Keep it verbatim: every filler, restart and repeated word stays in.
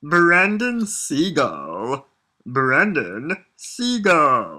Brandon Segal. Brandon Segal.